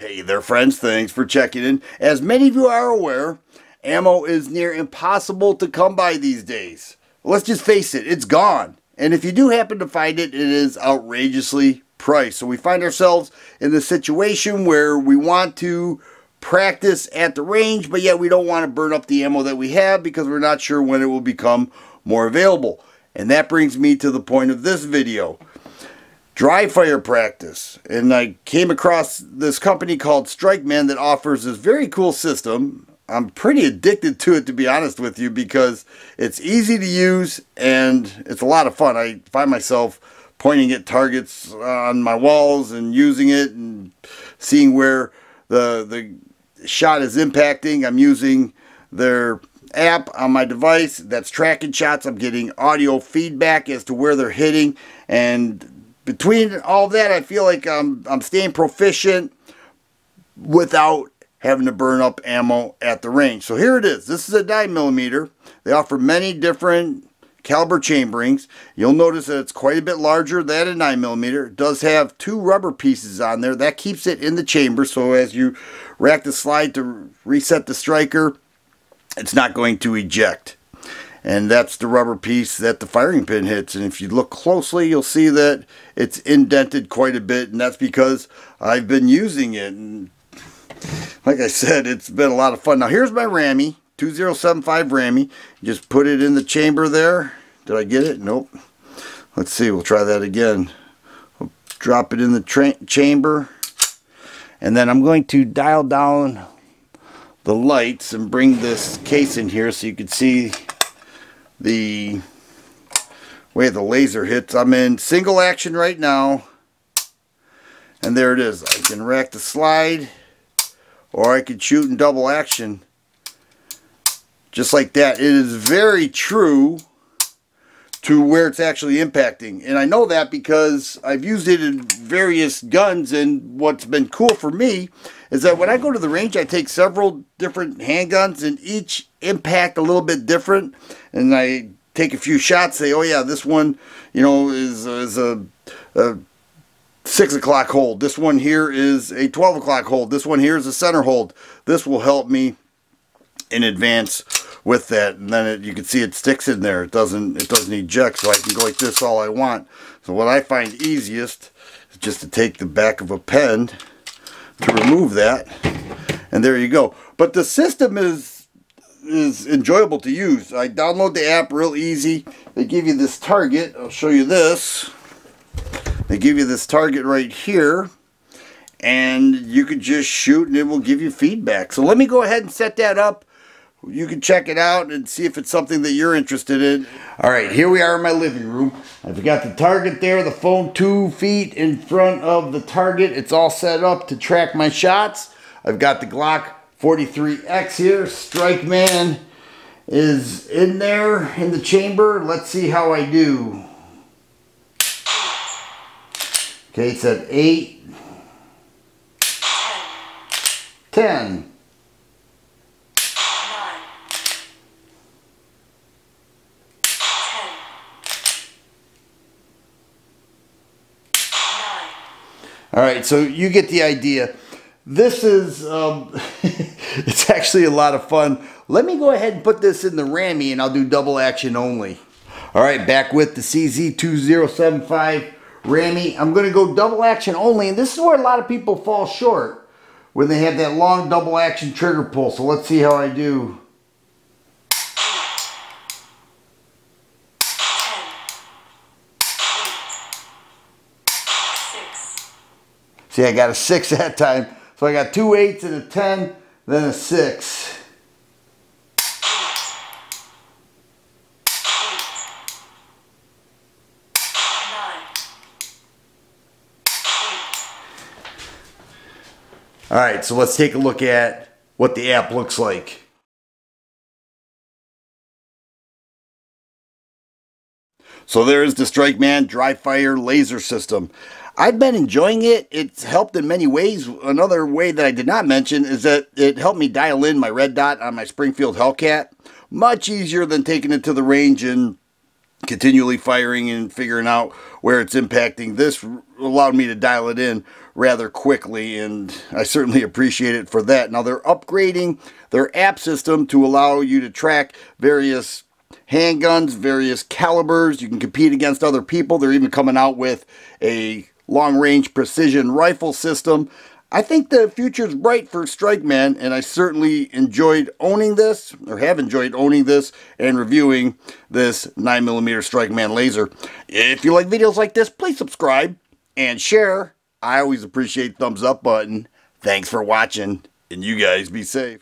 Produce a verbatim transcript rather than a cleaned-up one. Hey there friends, thanks for checking in. As many of you are aware, ammo is near impossible to come by these days. Let's just face it, it's gone. And if you do happen to find it, it is outrageously priced. So we find ourselves in the situation where we want to practice at the range, but yet we don't want to burn up the ammo that we have because we're not sure when it will become more available. And that brings me to the point of this video. Dry fire practice. And I came across this company called Strikeman that offers this very cool system. I'm pretty addicted to it, to be honest with you, because it's easy to use and it's a lot of fun. I find myself pointing at targets on my walls and using it and seeing where the the shot is impacting. I'm using their app on my device that's tracking shots. I'm getting audio feedback as to where they're hitting, and between all that, I feel like I'm, I'm staying proficient without having to burn up ammo at the range. So here it is. This is a nine millimeter. They offer many different caliber chamberings. You'll notice that it's quite a bit larger than a nine millimeter. It does have two rubber pieces on there. That keeps it in the chamber, so as you rack the slide to reset the striker, it's not going to eject. And that's the rubber piece that the firing pin hits. And if you look closely, you'll see that it's indented quite a bit. And that's because I've been using it. And like I said, it's been a lot of fun. Now here's my RAMI, twenty seventy-five RAMI. Just put it in the chamber there. Did I get it? Nope. Let's see. We'll try that again. I'll drop it in the chamber. And then I'm going to dial down the lights and bring this case in here so you can see the way the laser hits. I'm in single action right now, and there it is. I can rack the slide, or I could shoot in double action just like that. It is very true to where it's actually impacting, and I know that because I've used it in various guns. And what's been cool for me is that when I go to the range, I take several different handguns and each impact a little bit different, and I take a few shots, say, oh yeah, this one, you know, is, is a, a six o'clock hold, this one here is a twelve o'clock hold, this one here is a center hold. This will help me in advance with that, and then it, you can see it sticks in there. It doesn't it doesn't eject, so I can go like this all I want. So what I find easiest is just to take the back of a pen to remove that, and there you go. But the system is is enjoyable to use. I download the app real easy. They give you this target. I'll show you this. They give you this target right here, and you can just shoot and it will give you feedback. So let me go ahead and set that up. You can check it out and see if it's something that you're interested in. All right, here we are in my living room. I've got the target there, the phone two feet in front of the target. It's all set up to track my shots. I've got the Glock forty-three X here. Strikeman is in there in the chamber. Let's see how I do. Okay, it's at eight. ten. All right, so you get the idea. This is, um, it's actually a lot of fun. Let me go ahead and put this in the RAMI and I'll do double action only. All right, back with the C Z twenty seventy-five RAMI. I'm gonna go double action only, and this is where a lot of people fall short when they have that long double action trigger pull. So let's see how I do. See, I got a six that time. So I got two eights and a ten, then a six. All right, so let's take a look at what the app looks like. So there's the Strikeman dry fire laser system. I've been enjoying it. It's helped in many ways. Another way that I did not mention is that it helped me dial in my red dot on my Springfield Hellcat. Much easier than taking it to the range and continually firing and figuring out where it's impacting. This allowed me to dial it in rather quickly, and I certainly appreciate it for that. Now they're upgrading their app system to allow you to track various handguns, various calibers. You can compete against other people. They're even coming out with a long-range precision rifle system. I think the future's bright for Strikeman, and I certainly enjoyed owning this, or have enjoyed owning this, and reviewing this nine millimeter Strikeman laser. If you like videos like this, please subscribe and share. I always appreciate the thumbs up button. Thanks for watching, and you guys be safe.